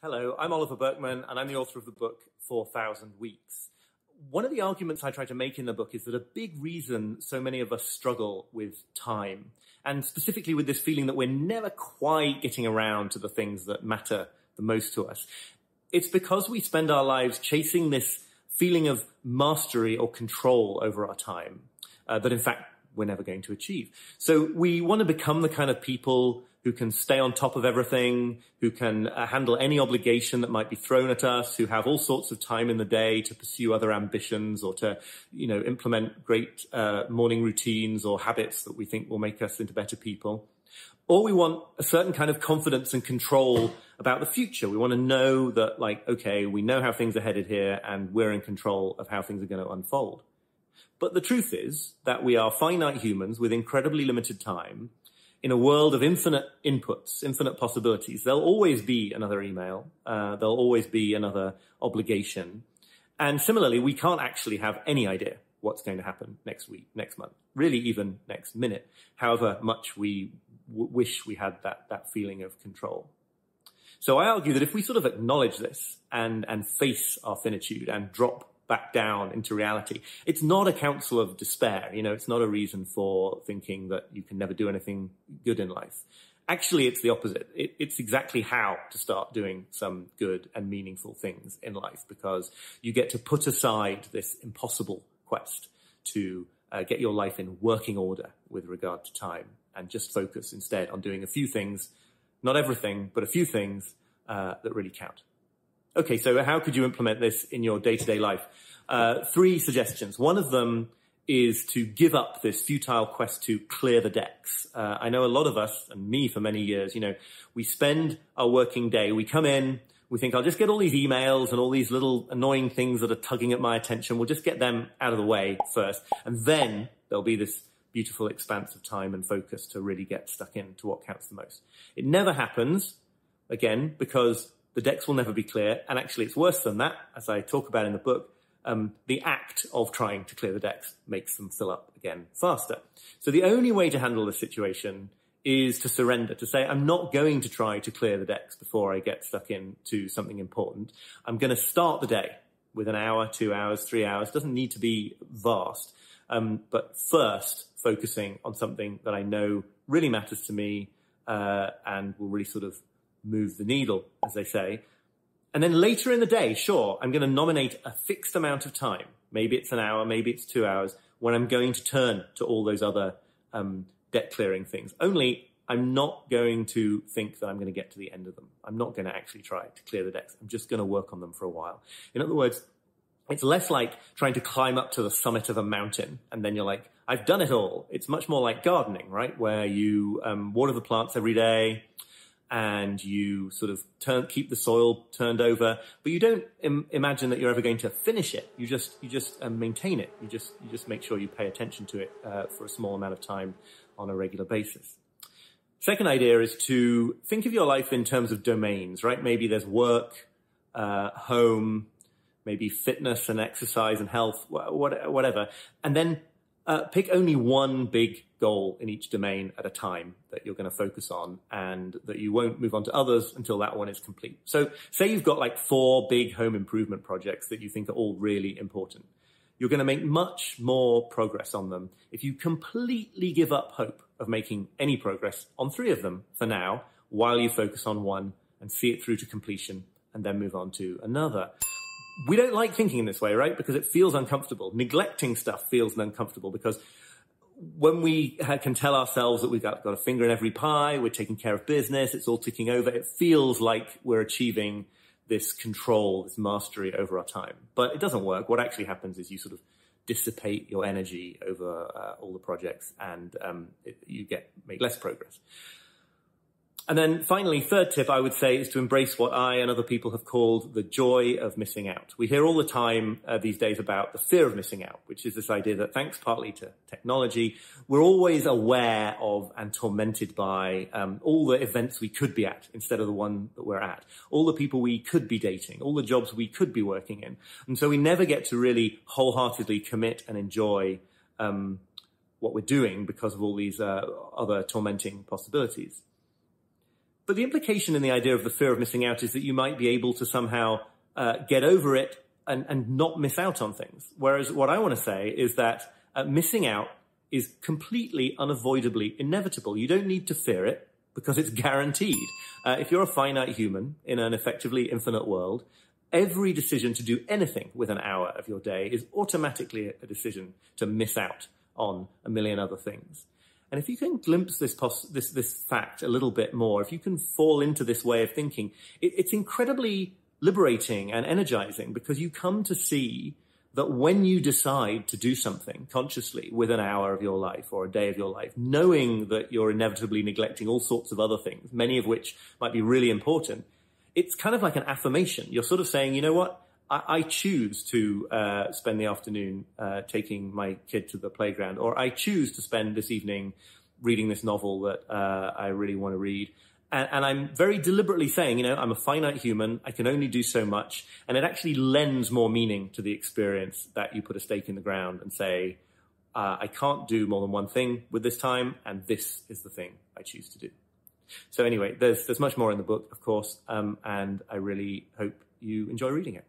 Hello, I'm Oliver Burkeman, and I'm the author of the book 4,000 Weeks. One of the arguments I try to make in the book is that a big reason so many of us struggle with time, and specifically with this feeling that we're never quite getting around to the things that matter the most to us, it's because we spend our lives chasing this feeling of mastery or control over our time that, in fact, we're never going to achieve. So we want to become the kind of people who can stay on top of everything, who can handle any obligation that might be thrown at us, who have all sorts of time in the day to pursue other ambitions or to, implement great morning routines or habits that we think will make us into better people. Or we want a certain kind of confidence and control about the future. We want to know that, okay, we know how things are headed here and we're in control of how things are going to unfold. But the truth is that we are finite humans with incredibly limited time. In a world of infinite inputs, infinite possibilities, there'll always be another email. There'll always be another obligation. And similarly, we can't actually have any idea what's going to happen next week, next month, really even next minute, however much we wish we had that feeling of control. So I argue that if we sort of acknowledge this and face our finitude and drop back down into reality, it's not a counsel of despair. It's not a reason for thinking that you can never do anything good in life. Actually, it's the opposite. It's exactly how to start doing some good and meaningful things in life, because you get to put aside this impossible quest to get your life in working order with regard to time and just focus instead on doing a few things, not everything, but a few things that really count. Okay, so how could you implement this in your day-to-day life? Three suggestions. One of them is to give up this futile quest to clear the decks. I know a lot of us, and me for many years, we spend our working day, we come in, we think, I'll just get all these emails and all these little annoying things that are tugging at my attention. We'll just get them out of the way first, and then there'll be this beautiful expanse of time and focus to really get stuck into what counts the most. It never happens, again, because the decks will never be clear, and actually it's worse than that, as I talk about in the book. The act of trying to clear the decks makes them fill up again faster. So the only way to handle this situation is to surrender, to say, I'm not going to try to clear the decks before I get stuck into something important. I'm going to start the day with an hour, 2 hours, 3 hours. It doesn't need to be vast, but first focusing on something that I know really matters to me and will really sort of move the needle, as they say. And then later in the day, sure, I'm going to nominate a fixed amount of time. Maybe it's an hour, maybe it's 2 hours, when I'm going to turn to all those other debt clearing things. Only I'm not going to think that I'm going to get to the end of them. I'm not going to actually try to clear the decks. I'm just going to work on them for a while. In other words, it's less like trying to climb up to the summit of a mountain and then you're like, I've done it all. It's much more like gardening, right? Where you water the plants every day, and you sort of keep the soil turned over, but you don't imagine that you're ever going to finish it. You just maintain it. You just make sure you pay attention to it for a small amount of time on a regular basis. Second idea is to think of your life in terms of domains, right? Maybe there's work, home, maybe fitness and exercise and health, whatever, and then pick only one big goal in each domain at a time that you're going to focus on, and that you won't move on to others until that one is complete. So say you've got 4 big home improvement projects that you think are all really important. You're going to make much more progress on them if you completely give up hope of making any progress on 3 of them for now, while you focus on one and see it through to completion and then move on to another. We don't like thinking in this way, right? Because it feels uncomfortable. Neglecting stuff feels uncomfortable because when we can tell ourselves that we've got a finger in every pie, we're taking care of business, it's all ticking over, it feels like we're achieving this control, this mastery over our time. But it doesn't work. What actually happens is you sort of dissipate your energy over all the projects, and you make less progress. And then finally, third tip I would say is to embrace what I and other people have called the joy of missing out. We hear all the time these days about the fear of missing out, which is this idea that thanks partly to technology, we're always aware of and tormented by all the events we could be at instead of the one that we're at, all the people we could be dating, all the jobs we could be working in. And so we never get to really wholeheartedly commit and enjoy what we're doing because of all these other tormenting possibilities. But the implication in the idea of the fear of missing out is that you might be able to somehow get over it and not miss out on things. Whereas what I want to say is that missing out is completely, unavoidably inevitable. You don't need to fear it because it's guaranteed. If you're a finite human in an effectively infinite world, every decision to do anything with an hour of your day is automatically a decision to miss out on a million other things. And if you can glimpse this fact a little bit more, if you can fall into this way of thinking, it's incredibly liberating and energizing, because you come to see that when you decide to do something consciously with an hour of your life or a day of your life, knowing that you're inevitably neglecting all sorts of other things, many of which might be really important, it's kind of like an affirmation. You're sort of saying, you know what? I choose to spend the afternoon taking my kid to the playground, or I choose to spend this evening reading this novel that I really want to read. And I'm very deliberately saying, you know, I'm a finite human. I can only do so much. And it actually lends more meaning to the experience that you put a stake in the ground and say, I can't do more than one thing with this time, and this is the thing I choose to do. So anyway, there's much more in the book, of course, and I really hope you enjoy reading it.